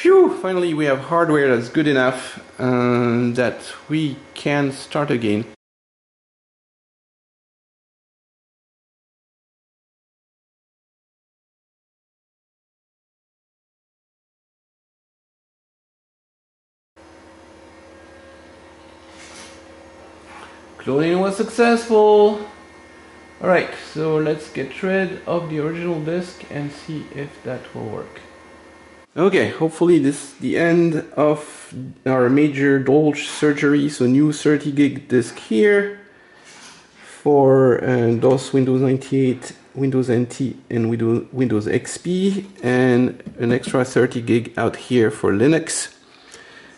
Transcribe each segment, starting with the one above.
Phew! Finally we have hardware that's good enough that we can start again. Cloning was successful! Alright, so let's get rid of the original disk and see if that will work. Okay, hopefully this is the end of our major Dolch surgery. So new 30 gig disk here for DOS, Windows 98, Windows NT and Windows XP, and an extra 30 gig out here for Linux.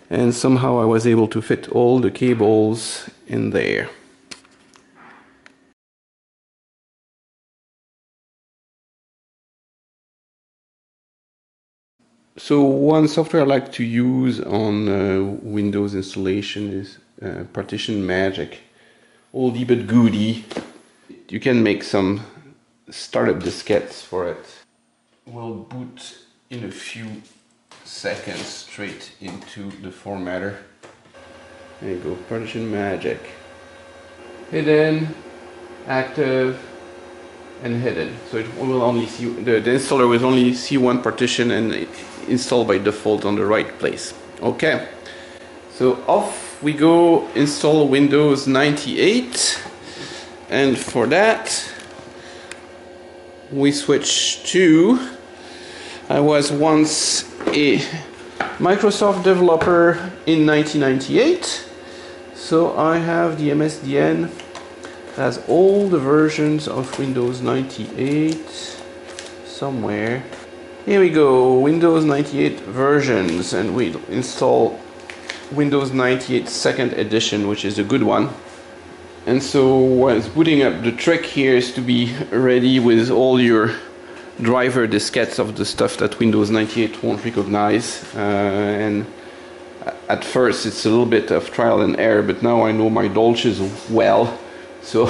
And somehow I was able to fit all the cables in there. So one software I like to use on Windows installation is Partition Magic. Oldie but goodie. You can make some startup diskettes for it. We'll boot in a few seconds straight into the formatter. There you go, Partition Magic. Hidden, active, and hidden. So it will only see, the installer will only see one partition and it install by default on the right place. Okay, so off we go install Windows 98, and for that we switch to, I was once a Microsoft developer in 1998, so I have the MSDN that has all the versions of Windows 98 somewhere. Here we go, Windows 98 versions, and we'll install Windows 98 2nd edition, which is a good one. And so while it's booting up, the trick here is to be ready with all your driver diskettes of the stuff that Windows 98 won't recognize, and at first it's a little bit of trial and error, but now I know my Dolches well, so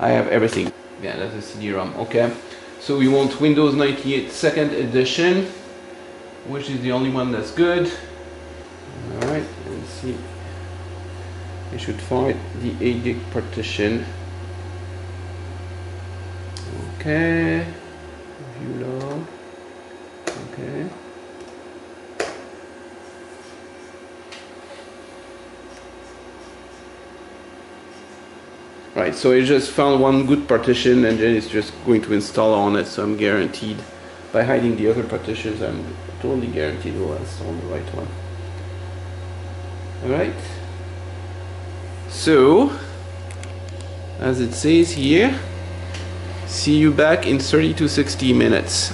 I have everything. Yeah, that's a CD-ROM, okay. So we want Windows 98 2nd edition, which is the only one that's good. Alright, let's see. I should find the 8 gig partition. Okay. View log. Okay. Right, so I just found one good partition and then it's just going to install on it, so I'm guaranteed. By hiding the other partitions, I'm totally guaranteed we'll install the right one. Alright. So, as it says here, see you back in 30 to 60 minutes.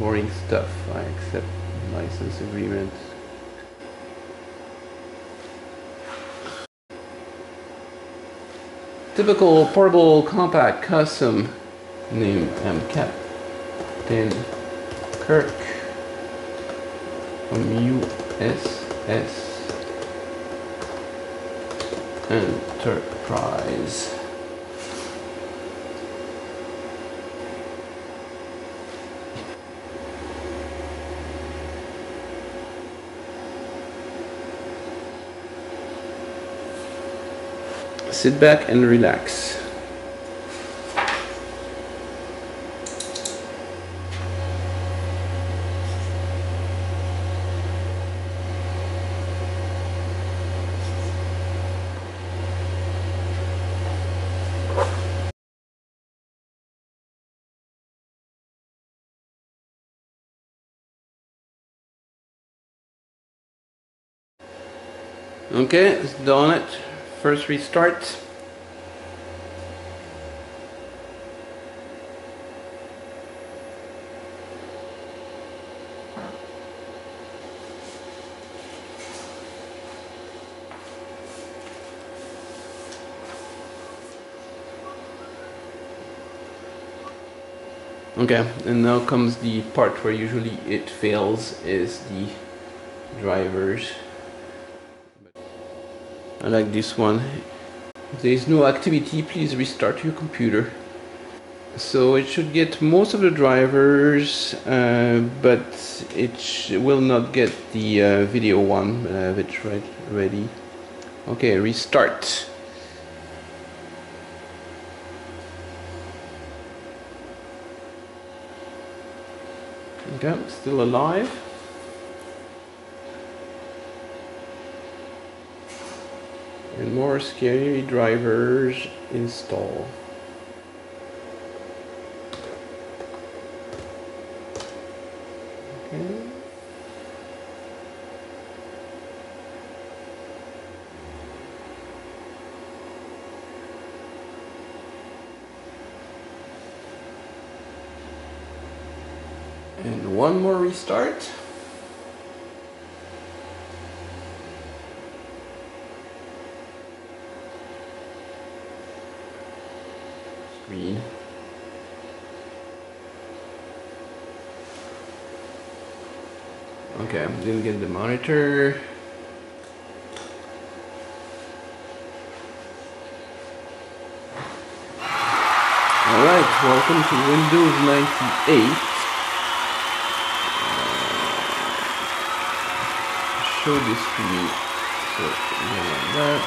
Boring stuff, I accept license agreement. Typical portable compact custom name, Captain Kirk from USS Enterprise. Sit back and relax. Okay, it's done it. First restart. Okay, and now comes the part where usually it fails, is the drivers. I like this one. If there is no activity, please restart your computer. So it should get most of the drivers, but it will not get the video one. I have it ready. Okay, restart. Okay, still alive. And more scary drivers install. And one more restart. Screen. Okay, didn't get the monitor. All right, welcome to Windows 98. Show this to me. So like that.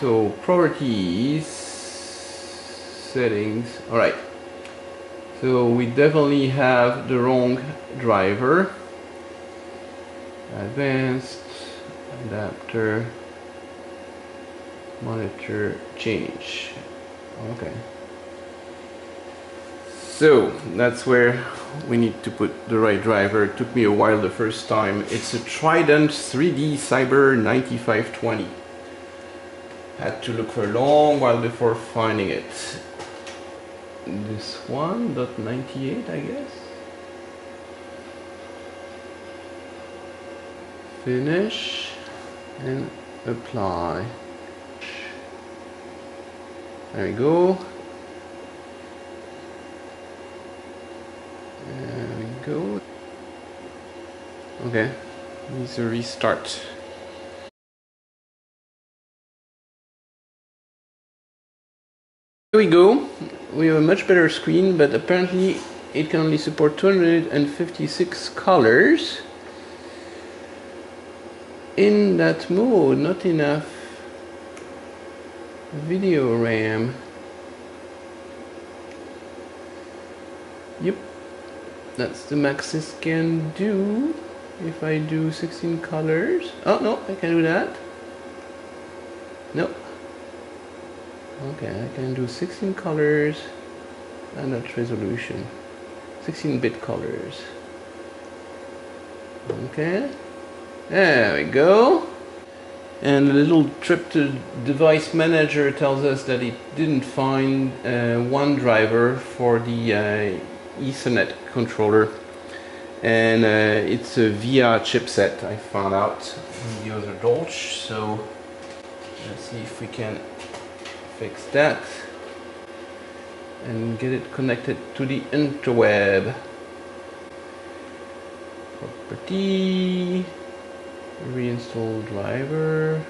So properties, settings. All right. So we definitely have the wrong driver. Advanced, adapter, monitor, change. Okay. So that's where we need to put the right driver. It took me a while the first time. It's a Trident 3D Cyber 9520. Had to look for a long while before finding it. This one, .98, I guess. Finish and apply. There we go. There we go. Okay, needs a restart. Here we go. We have a much better screen, but apparently it can only support 256 colors in that mode. Not enough video RAM. Yep, that's the max this can do. If I do 16 colors, oh no, I can do that. No. Okay, I can do 16 colors and that resolution. 16-bit colors. Okay, there we go. And a little trip to device manager tells us that it didn't find one driver for the Ethernet controller. And it's a VIA chipset, I found out, in the other Dolch. So let's see if we can fix that and get it connected to the interweb. Property, reinstall driver.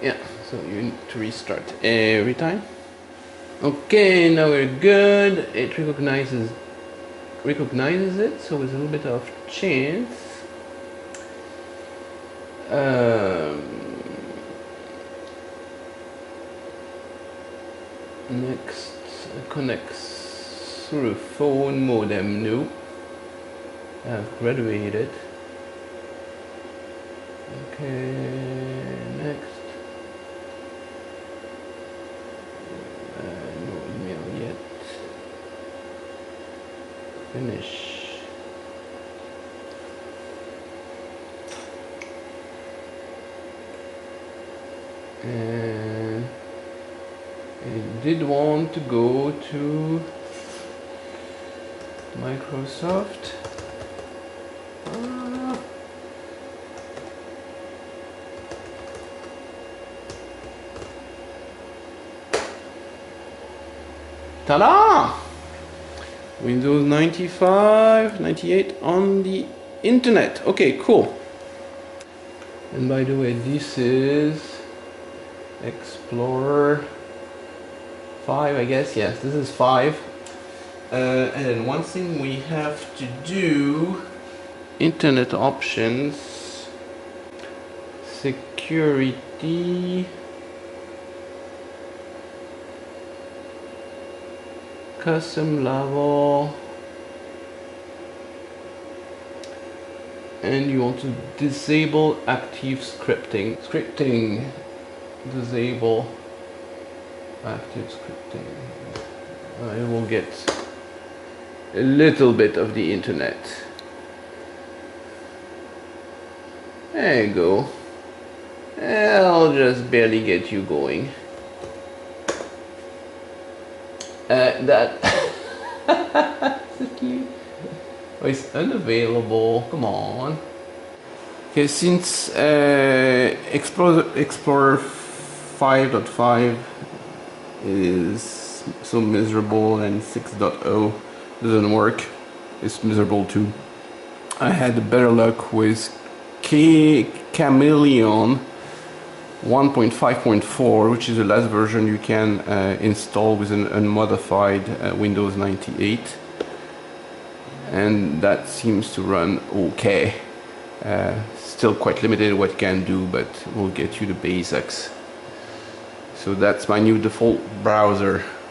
Yeah, so you need to restart every time. Okay, now we're good. It recognizes it, so with a little bit of chance. Next, connects through a phone modem. No, I've graduated. Okay, next. No email yet. Finish. And it did want to go to Microsoft. Ta-da! Windows 95, 98 on the internet. Okay, cool. And by the way, this is Explorer 5, I guess. Yes, this is 5. And then one thing we have to do, internet options, security, custom level, and you want to disable active scripting. Disable active scripting. I will get a little bit of the internet. There you go. I'll just barely get you going. That it's unavailable. Come on. Okay, since Explorer 5.5 is so miserable and 6.0 doesn't work, it's miserable too. I had better luck with K-Meleon 1.5.4, which is the last version you can install with an unmodified Windows 98, and that seems to run okay. Still quite limited what it can do, but we'll get you the basics. So that's my new default browser.